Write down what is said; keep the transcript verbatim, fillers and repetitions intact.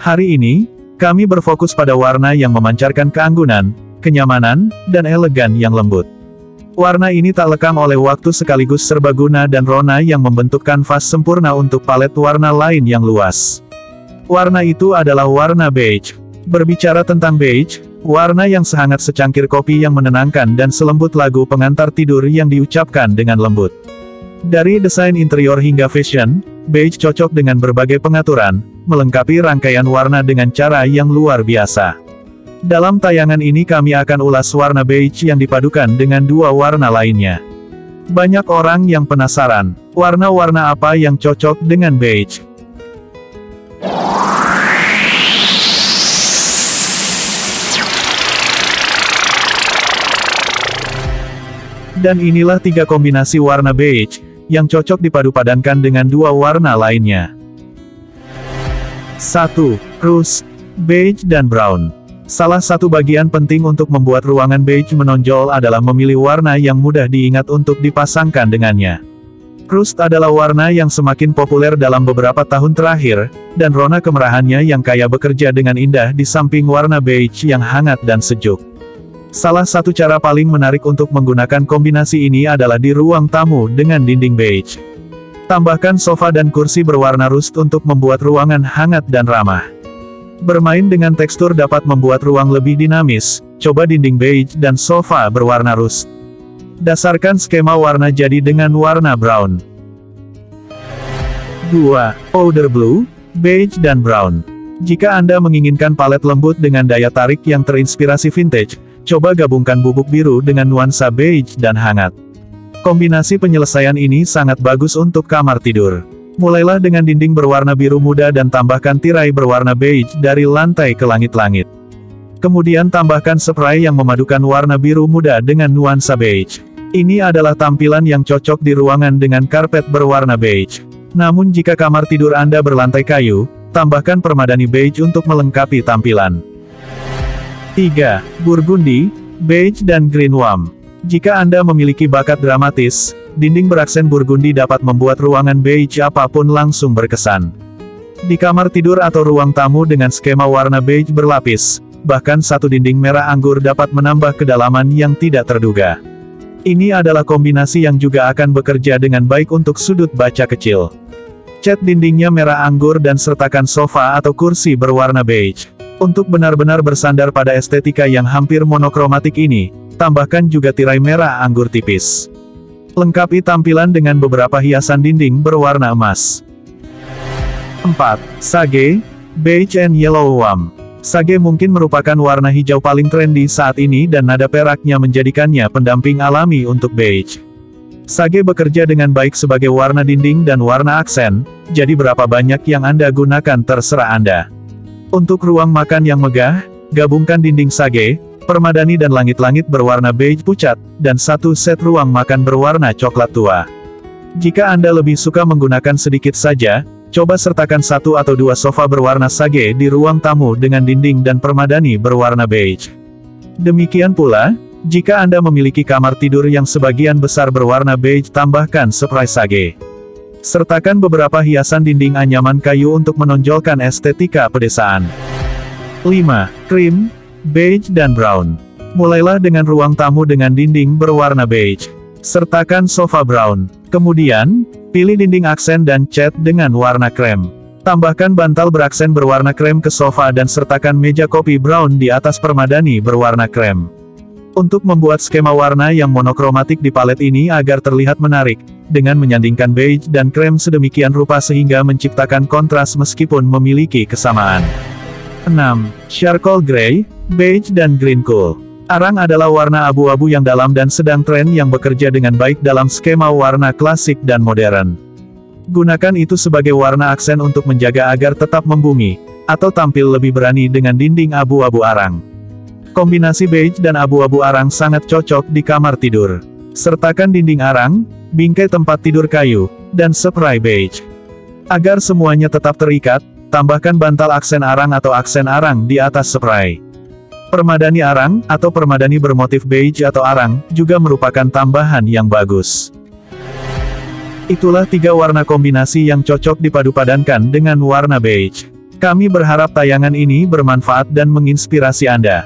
Hari ini, kami berfokus pada warna yang memancarkan keanggunan, kenyamanan, dan elegan yang lembut. Warna ini tak lekang oleh waktu sekaligus serbaguna dan rona yang membentuk kanvas sempurna untuk palet warna lain yang luas. Warna itu adalah warna beige. Berbicara tentang beige, warna yang sehangat secangkir kopi yang menenangkan dan selembut lagu pengantar tidur yang diucapkan dengan lembut. Dari desain interior hingga fashion, beige cocok dengan berbagai pengaturan, melengkapi rangkaian warna dengan cara yang luar biasa. Dalam tayangan ini kami akan ulas warna beige yang dipadukan dengan dua warna lainnya. Banyak orang yang penasaran, warna-warna apa yang cocok dengan beige? Dan inilah tiga kombinasi warna beige, yang cocok dipadu-padankan dengan dua warna lainnya. satu. Rose, beige dan brown. Salah satu bagian penting untuk membuat ruangan beige menonjol adalah memilih warna yang mudah diingat untuk dipasangkan dengannya. Rose adalah warna yang semakin populer dalam beberapa tahun terakhir, dan rona kemerahannya yang kaya bekerja dengan indah di samping warna beige yang hangat dan sejuk. Salah satu cara paling menarik untuk menggunakan kombinasi ini adalah di ruang tamu dengan dinding beige. Tambahkan sofa dan kursi berwarna rust untuk membuat ruangan hangat dan ramah. Bermain dengan tekstur dapat membuat ruang lebih dinamis, coba dinding beige dan sofa berwarna rust. Dasarkan skema warna jadi dengan warna brown. dua. Powder blue, beige dan brown. Jika Anda menginginkan palet lembut dengan daya tarik yang terinspirasi vintage, coba gabungkan bubuk biru dengan nuansa beige dan hangat. Kombinasi penyelesaian ini sangat bagus untuk kamar tidur. Mulailah dengan dinding berwarna biru muda dan tambahkan tirai berwarna beige dari lantai ke langit-langit. Kemudian tambahkan spray yang memadukan warna biru muda dengan nuansa beige. Ini adalah tampilan yang cocok di ruangan dengan karpet berwarna beige. Namun jika kamar tidur Anda berlantai kayu, tambahkan permadani beige untuk melengkapi tampilan. tiga. Burgundy, beige dan green warm. Jika Anda memiliki bakat dramatis, dinding beraksen burgundy dapat membuat ruangan beige apapun langsung berkesan. Di kamar tidur atau ruang tamu dengan skema warna beige berlapis, bahkan satu dinding merah anggur dapat menambah kedalaman yang tidak terduga. Ini adalah kombinasi yang juga akan bekerja dengan baik untuk sudut baca kecil. Cat dindingnya merah anggur dan sertakan sofa atau kursi berwarna beige. Untuk benar-benar bersandar pada estetika yang hampir monokromatik ini, tambahkan juga tirai merah anggur tipis. Lengkapi tampilan dengan beberapa hiasan dinding berwarna emas. empat. Sage, beige and yellow warm. Sage mungkin merupakan warna hijau paling trendy saat ini dan nada peraknya menjadikannya pendamping alami untuk beige. Sage bekerja dengan baik sebagai warna dinding dan warna aksen, jadi berapa banyak yang Anda gunakan terserah Anda. Untuk ruang makan yang megah, gabungkan dinding sage, permadani dan langit-langit berwarna beige pucat, dan satu set ruang makan berwarna coklat tua. Jika Anda lebih suka menggunakan sedikit saja, coba sertakan satu atau dua sofa berwarna sage di ruang tamu dengan dinding dan permadani berwarna beige. Demikian pula, jika Anda memiliki kamar tidur yang sebagian besar berwarna beige, tambahkan spray sage. Sertakan beberapa hiasan dinding anyaman kayu untuk menonjolkan estetika pedesaan. lima. Cream, beige dan brown. Mulailah dengan ruang tamu dengan dinding berwarna beige. Sertakan sofa brown. Kemudian, pilih dinding aksen dan cat dengan warna krem. Tambahkan bantal beraksen berwarna krem ke sofa dan sertakan meja kopi brown di atas permadani berwarna krem. Untuk membuat skema warna yang monokromatik di palet ini agar terlihat menarik, dengan menyandingkan beige dan krem sedemikian rupa sehingga menciptakan kontras meskipun memiliki kesamaan. enam. Charcoal Grey, beige dan green cool. Arang adalah warna abu-abu yang dalam dan sedang tren yang bekerja dengan baik dalam skema warna klasik dan modern. Gunakan itu sebagai warna aksen untuk menjaga agar tetap membumi, atau tampil lebih berani dengan dinding abu-abu arang. Kombinasi beige dan abu-abu arang sangat cocok di kamar tidur. Sertakan dinding arang, bingkai tempat tidur kayu, dan spray beige. Agar semuanya tetap terikat, tambahkan bantal aksen arang atau aksen arang di atas spray. Permadani arang, atau permadani bermotif beige atau arang, juga merupakan tambahan yang bagus. Itulah tiga warna kombinasi yang cocok dipadu-padankan dengan warna beige. Kami berharap tayangan ini bermanfaat dan menginspirasi Anda.